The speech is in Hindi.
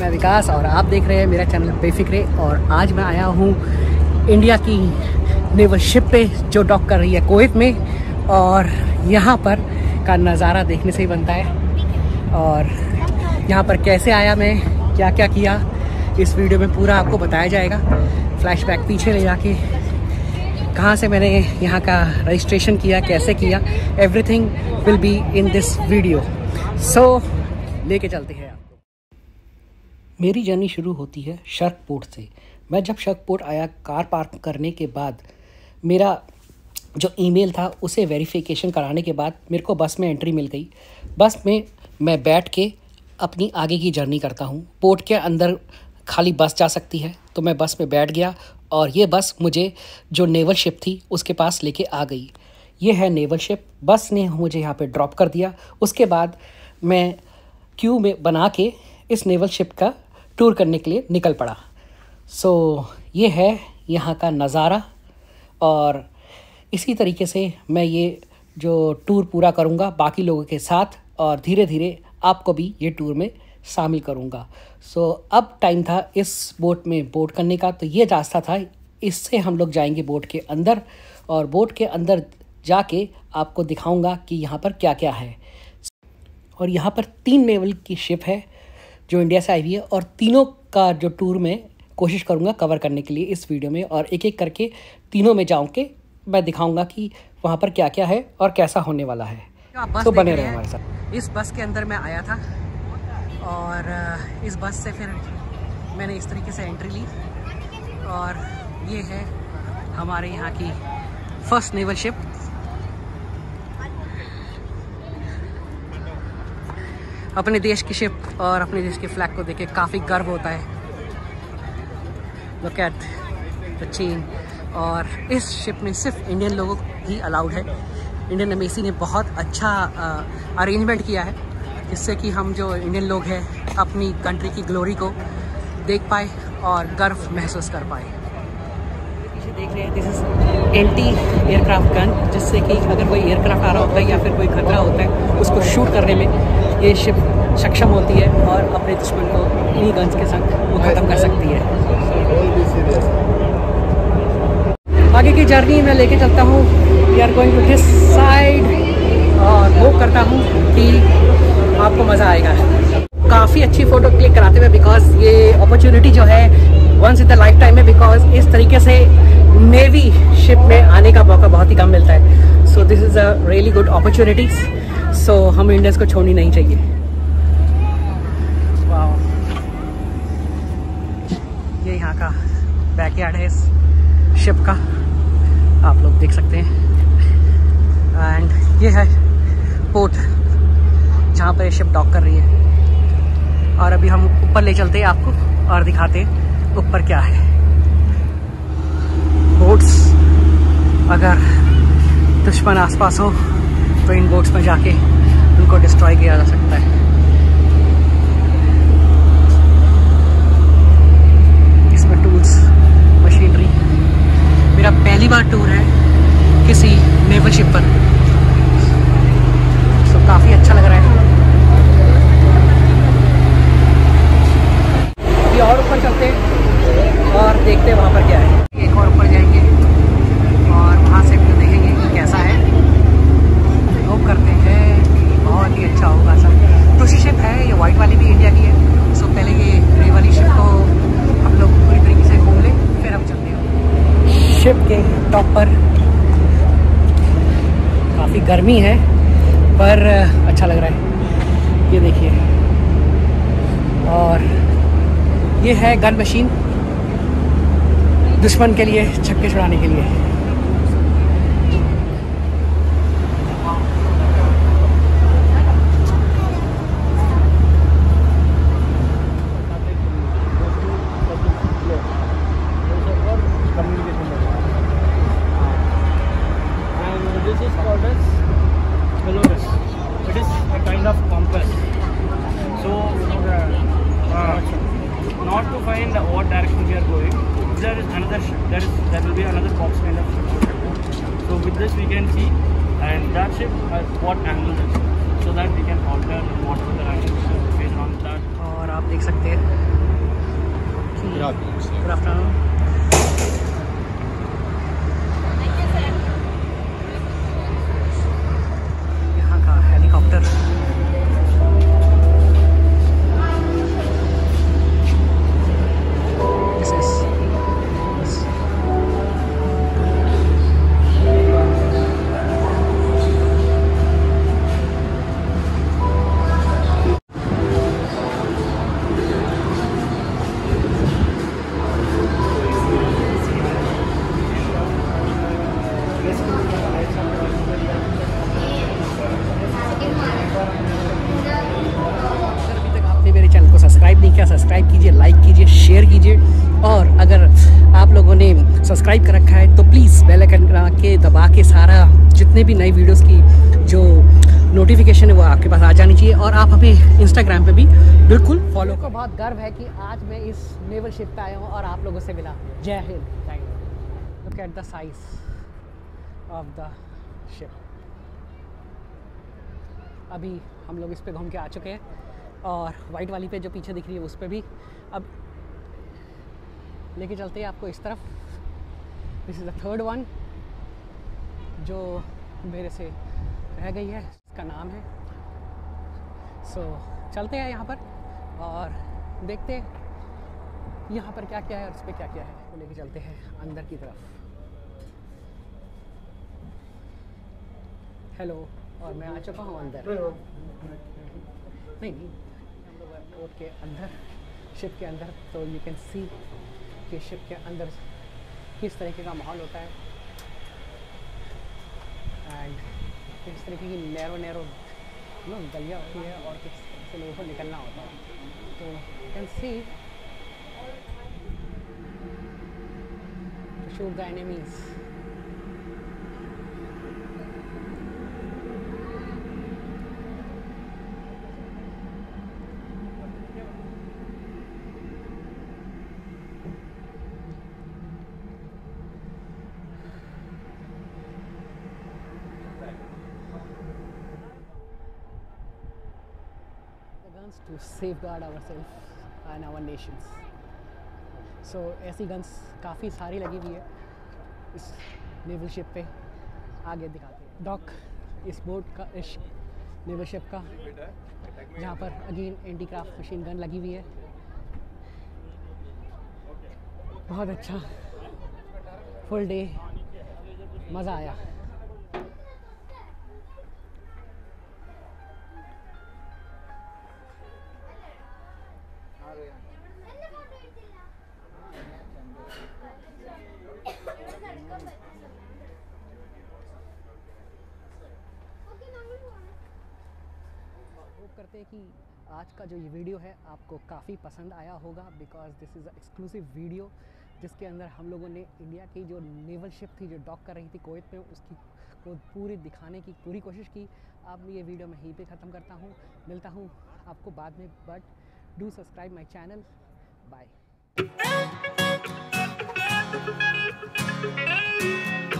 मैं विकास और आप देख रहे हैं मेरा चैनल बेफिक्रे। और आज मैं आया हूँ इंडिया की नेवल शिप पे जो डॉक कर रही है कुवैत में, और यहाँ पर का नज़ारा देखने से ही बनता है। और यहाँ पर कैसे आया मैं, क्या क्या किया, इस वीडियो में पूरा आपको बताया जाएगा। फ्लैशबैक पीछे ले जाके कहाँ से मैंने यहाँ का रजिस्ट्रेशन किया, कैसे किया, everything will be in this video. So लेके चलते हैं आपको। मेरी जर्नी शुरू होती है शर्क पोर्ट से। मैं जब शर्क पोर्ट आया कार पार्क करने के बाद, मेरा जो ईमेल था उसे वेरिफिकेशन कराने के बाद मेरे को बस में एंट्री मिल गई। बस में मैं बैठ के अपनी आगे की जर्नी करता हूँ। पोर्ट के अंदर खाली बस जा सकती है, तो मैं बस में बैठ गया और ये बस मुझे जो नेवल शिप थी उसके पास लेके आ गई। ये है नेवल शिप। बस ने मुझे यहाँ पे ड्रॉप कर दिया। उसके बाद मैं क्यू में बना के इस नेवल शिप का टूर करने के लिए निकल पड़ा। सो ये है यहाँ का नज़ारा, और इसी तरीके से मैं ये जो टूर पूरा करूँगा बाकी लोगों के साथ, और धीरे धीरे आपको भी ये टूर में शामिल करूँगा। सो अब टाइम था इस बोट में बोट करने का, तो ये रास्ता था, इससे हम लोग जाएंगे बोट के अंदर, और बोट के अंदर जाके आपको दिखाऊंगा कि यहाँ पर क्या क्या है। और यहाँ पर 3 नेवल की शिप है जो इंडिया से आई हुई है, और तीनों का जो टूर में कोशिश करूँगा कवर करने के लिए इस वीडियो में, और एक एक करके तीनों में जाऊँ के मैं दिखाऊँगा कि वहाँ पर क्या क्या है और कैसा होने वाला है। तो बने रहे हमारे साथ। इस बस के अंदर मैं आया था, और इस बस से फिर मैंने इस तरीके से एंट्री ली, और ये है हमारे यहाँ की फर्स्ट नेवल शिप। अपने देश की शिप और अपने देश के फ्लैग को देख के काफ़ी गर्व होता है। Look at the chain. और इस शिप में सिर्फ इंडियन लोगों ही अलाउड है। इंडियन एम्बेसी ने बहुत अच्छा अरेंजमेंट किया है, जिससे कि हम जो इंडियन लोग हैं अपनी कंट्री की ग्लोरी को देख पाए और गर्व महसूस कर पाए। पीछे देख रहे हैं, this is anti aircraft gun, जिससे कि अगर कोई एयरक्राफ्ट आ रहा होता है या फिर कोई खतरा होता है उसको शूट करने में ये शिप सक्षम होती है, और अपने दुश्मन को इन्हीं गन्स के संग वो खत्म कर सकती है। आगे की जर्नी मैं लेके चलता हूँ। We are going to his side, और होप करता हूँ कि आपको मज़ा आएगा। काफ़ी अच्छी फ़ोटो क्लिक कराते हुए, बिकॉज ये अपॉर्चुनिटी जो है once in the life time है, बिकॉज इस तरीके से नेवी शिप में आने का मौका बहुत ही कम मिलता है। So this is a really good opportunities. So हमें इंडियंस को छोड़नी नहीं चाहिए। वाह, ये यहाँ का बैकयार्ड है इस शिप का, आप लोग देख सकते हैं। एंड ये है पोर्ट जहाँ पर ये शिप डॉक कर रही है, और अभी हम ऊपर ले चलते हैं आपको और दिखाते हैं ऊपर क्या है। बोट्स, अगर दुश्मन आसपास हो तो इन बोट्स में जाके उनको डिस्ट्रॉय किया जा सकता है। इसमें टूल्स, मशीनरी। मेरा पहली बार टूर है किसी नेवल शिप पर, तो काफ़ी अच्छा लग रहा है। और ऊपर चलते हैं और देखते हैं वहाँ पर क्या है। एक और ऊपर जाएंगे और वहाँ से फिर देखेंगे कि कैसा है। लोग करते हैं कि बहुत ही अच्छा होगा सर। तो शिप है ये, वाइट वाली भी इंडिया की है। सो पहले ये ग्रे वाली शिप को हम लोग पूरी तरीके से घूम लें, फिर हम चलते हैं शिप के टॉप पर। काफ़ी गर्मी है पर अच्छा लग रहा है, ये देखिए। और ये है गन मशीन, दुश्मन के लिए छक्के छुड़ाने के लिए। और आप देख सकते हैं गुड आफ्टरनून। सब्सक्राइब कीजिए, लाइक कीजिए, शेयर कीजिए और अगर आप लोगों ने सब्सक्राइब कर रखा है तो प्लीज़ बेल आइकन दबा के सारा जितने भी नई वीडियोस की जो नोटिफिकेशन है वो आपके पास आ जानी चाहिए। और आप हमें इंस्टाग्राम पे भी बिल्कुल फॉलो। को बहुत गर्व है कि आज मैं इस नेवल शिप पे आया हूँ और आप लोगों से मिला। जय Hind. Thank you. Look at the size of the ship. अभी हम लोग इस पर घूम के आ चुके हैं और वाइट वाली पे जो पीछे दिख रही है उस पे भी अब लेके चलते हैं आपको इस तरफ। This is the third one जो मेरे से रह गई है, इसका नाम है। सो चलते हैं यहाँ पर और देखते हैं यहाँ पर क्या क्या है और उस पर क्या क्या है। तो लेके चलते हैं अंदर की तरफ। हेलो, और मैं आ चुका हूँ अंदर। नहीं, हम लोग एयरपोर्ट के अंदर, शिप के अंदर। तो यू कैन सी कि शिप के अंदर किस तरीके का माहौल होता है एंड किस तरीके की नैरो नो गलियाँ होती है और किस तरह से लोगों को निकलना होता है। तो you can see to shoot the enemies. To safeguard ourselves and our nations. So ऐसी गन्स काफ़ी सारी लगी हुई है इस नेवल शिप पे। आगे दिखाते हैं डॉक इस बोट का, इस नेवल शिप का, जहाँ पर अगेन एंटीक्राफ्ट मशीन गन लगी हुई है। बहुत अच्छा फुल डे, मज़ा आया। करते हैं कि आज का जो ये वीडियो है आपको काफ़ी पसंद आया होगा because this is a exclusive video जिसके अंदर हम लोगों ने इंडिया की जो नेवल शिप थी जो डॉक कर रही थी कुवैत में, उसकी को पूरी दिखाने की पूरी कोशिश की। अब ये वीडियो मैं यहीं पे ख़त्म करता हूँ, मिलता हूँ आपको बाद में। But do subscribe my channel. Bye.